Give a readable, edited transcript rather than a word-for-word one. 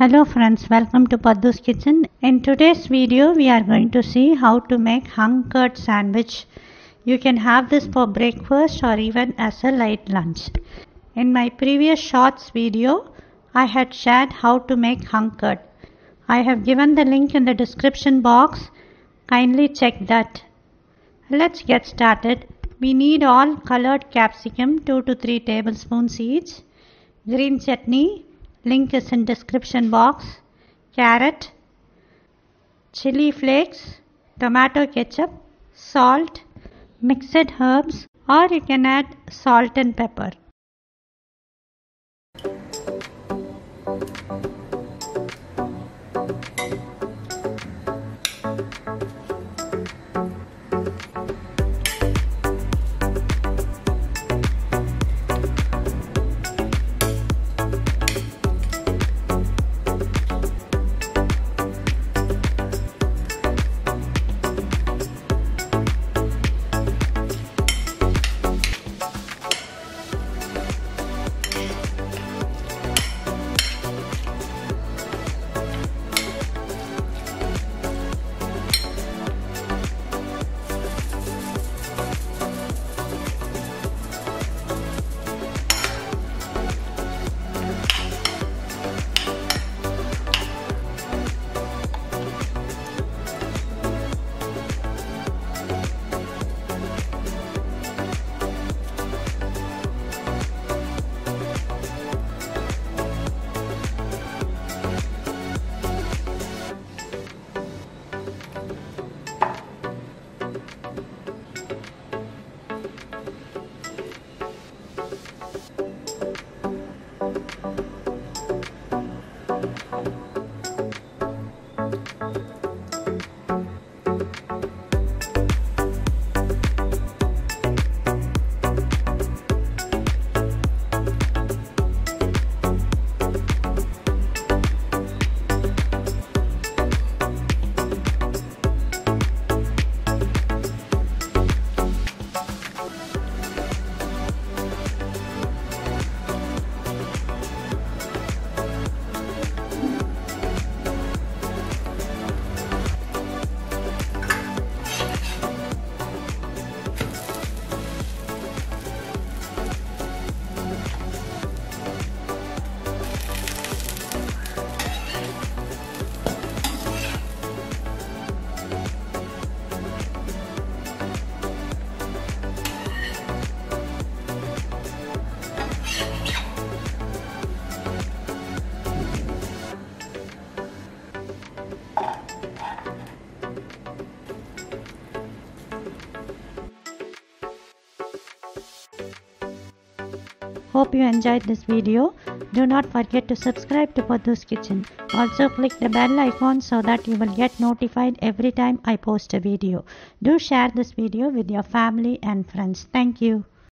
Hello friends, welcome to Padhu's Kitchen. In today's video we are going to see how to make hung curd sandwich. You can have this for breakfast or even as a light lunch. In my previous shorts video I had shared how to make hung curd. I have given the link in the description box. Kindly check that. Let's get started. We need all colored capsicum 2 to 3 tablespoons each, green chutney, link is in description box, carrot, chili flakes, tomato ketchup, salt, mixed herbs, or you can add salt and pepper. Hope you enjoyed this video. Do not forget to subscribe to Padhu's Kitchen. Also click the bell icon so that you will get notified every time I post a video. Do share this video with your family and friends. Thank you.